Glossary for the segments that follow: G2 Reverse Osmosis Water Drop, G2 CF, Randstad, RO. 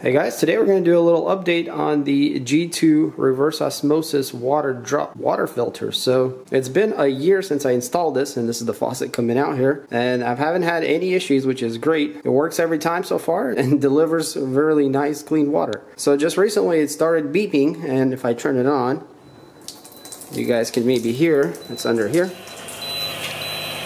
Hey guys, today we're going to do a little update on the G2 Reverse Osmosis Water Drop water filter. So it's been a year since I installed this, and this is the faucet coming out here, and I haven't had any issues, which is great. It works every time so far and delivers really nice clean water. So just recently it started beeping, and if I turn it on, you guys can maybe hear, it's under here.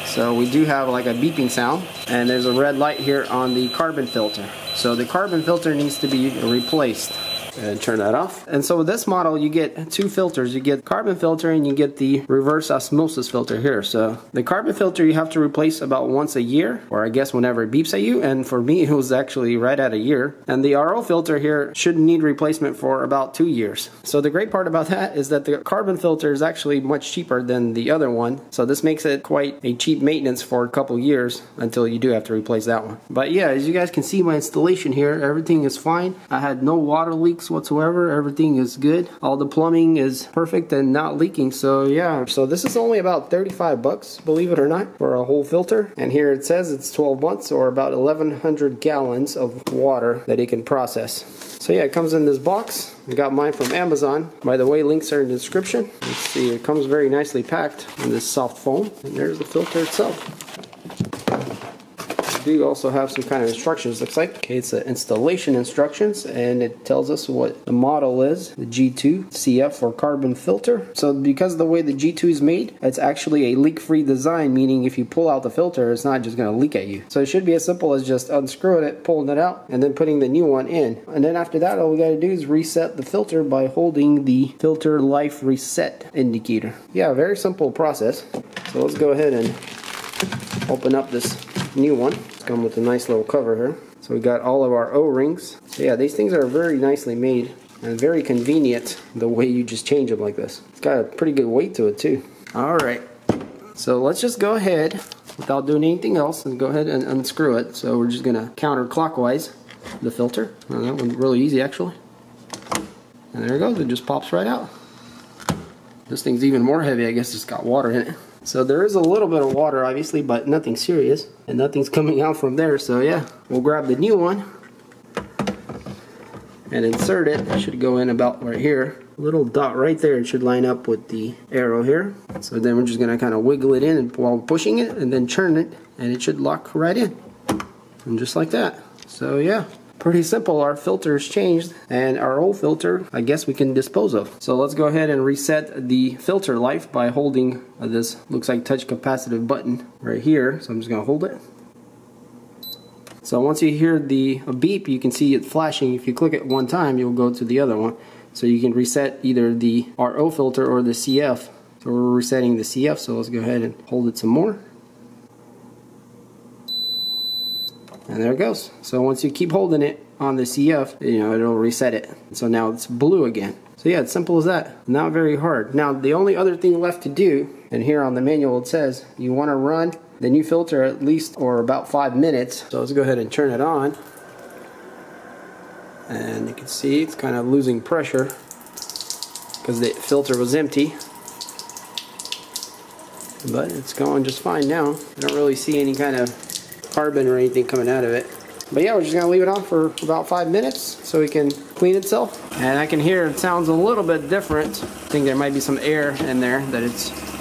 So we do have like a beeping sound, and there's a red light here on the carbon filter. So the carbon filter needs to be replaced. And turn that off. And so with this model you get two filters. You get carbon filter and you get the reverse osmosis filter here. So the carbon filter you have to replace about once a year, or I guess whenever it beeps at you, and for me it was actually right at a year. And the RO filter here should need replacement for about 2 years. So the great part about that is that the carbon filter is actually much cheaper than the other one. So this makes it quite a cheap maintenance for a couple years until you do have to replace that one. But yeah, as you guys can see my installation here, everything is fine. I had no water leaks whatsoever. Everything is good. All the plumbing is perfect and not leaking. So yeah, so this is only about 35 bucks, believe it or not, for a whole filter. And here it says it's 12 months or about 1,100 gallons of water that it can process. So yeah, it comes in this box. I got mine from Amazon. By the way, links are in the description. Let's see, it comes very nicely packed in this soft foam. And there's the filter itself. Do also have some kind of instructions, looks like. Okay, it's the installation instructions, and it tells us what the model is, the G2 CF for carbon filter. So because of the way the G2 is made, it's actually a leak-free design, meaning if you pull out the filter, it's not just going to leak at you. So it should be as simple as just unscrewing it, pulling it out, and then putting the new one in. And then after that, all we got to do is reset the filter by holding the filter life reset indicator. Yeah, very simple process. So let's go ahead and open up this new one. It's come with a nice little cover here. So we got all of our O-rings. So yeah, these things are very nicely made and very convenient the way you just change them like this. It's got a pretty good weight to it too. Alright, so let's just go ahead without doing anything else and go ahead and unscrew it. So we're just gonna counterclockwise the filter. And that one's really easy actually. And there it goes, it just pops right out. This thing's even more heavy, I guess it's got water in it. So there is a little bit of water obviously, but nothing serious, and nothing's coming out from there. So yeah, we'll grab the new one and insert it. It should go in about right here. A little dot right there, it should line up with the arrow here. So then we're just going to kind of wiggle it in while pushing it, and then turn it, and it should lock right in. And just like that. So yeah. Pretty simple, our filter is changed, and our old filter I guess we can dispose of. So let's go ahead and reset the filter life by holding this, looks like touch capacitive button right here. So I'm just going to hold it. So once you hear the beep, you can see it flashing. If you click it one time, you'll go to the other one. So you can reset either the RO filter or the CF. So we're resetting the CF, so let's go ahead and hold it some more. And there it goes. So once you keep holding it on the CF, you know, it'll reset it. So now it's blue again. So yeah, it's simple as that. Not very hard. Now the only other thing left to do, and here on the manual it says, you want to run the new filter at least or about 5 minutes. So let's go ahead and turn it on. And you can see it's kind of losing pressure because the filter was empty. But it's going just fine now. I don't really see any kind of carbon or anything coming out of it. But yeah, we're just gonna leave it on for about 5 minutes so it can clean itself. And I can hear it sounds a little bit different. I think there might be some air in there that it's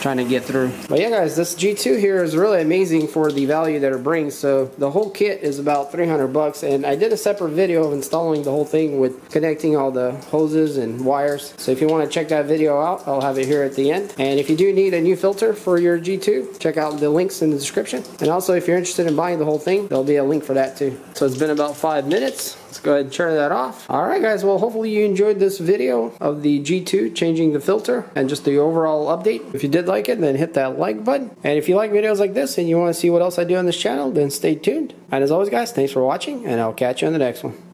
trying to get through. But yeah guys, this G2 here is really amazing for the value that it brings. So the whole kit is about 300 bucks, and I did a separate video of installing the whole thing with connecting all the hoses and wires. So if you want to check that video out, I'll have it here at the end. And if you do need a new filter for your G2, check out the links in the description. And also if you're interested in buying the whole thing, there'll be a link for that too. So it's been about 5 minutes. Let's go ahead and turn that off. Alright guys, well hopefully you enjoyed this video of the G2 changing the filter and just the overall update. If you did like it, then hit that like button. And if you like videos like this and you want to see what else I do on this channel, then stay tuned. And as always guys, thanks for watching, and I'll catch you on the next one.